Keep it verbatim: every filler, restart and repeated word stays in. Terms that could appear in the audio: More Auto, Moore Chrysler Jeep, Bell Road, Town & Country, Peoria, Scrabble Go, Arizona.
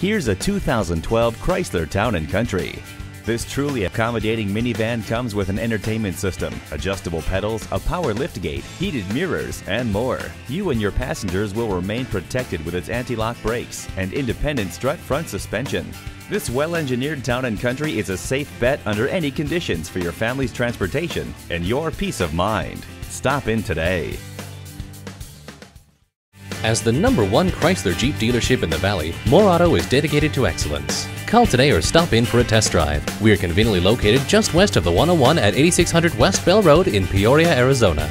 Here's a two thousand twelve Chrysler Town and Country. This truly accommodating minivan comes with an entertainment system, adjustable pedals, a power liftgate, heated mirrors, and more. You and your passengers will remain protected with its anti-lock brakes and independent strut front suspension. This well-engineered Town and Country is a safe bet under any conditions for your family's transportation and your peace of mind. Stop in today. As the number one Chrysler Jeep dealership in the Valley, More Auto is dedicated to excellence. Call today or stop in for a test drive. We are conveniently located just west of the one oh one at eighty-six hundred West Bell Road in Peoria, Arizona.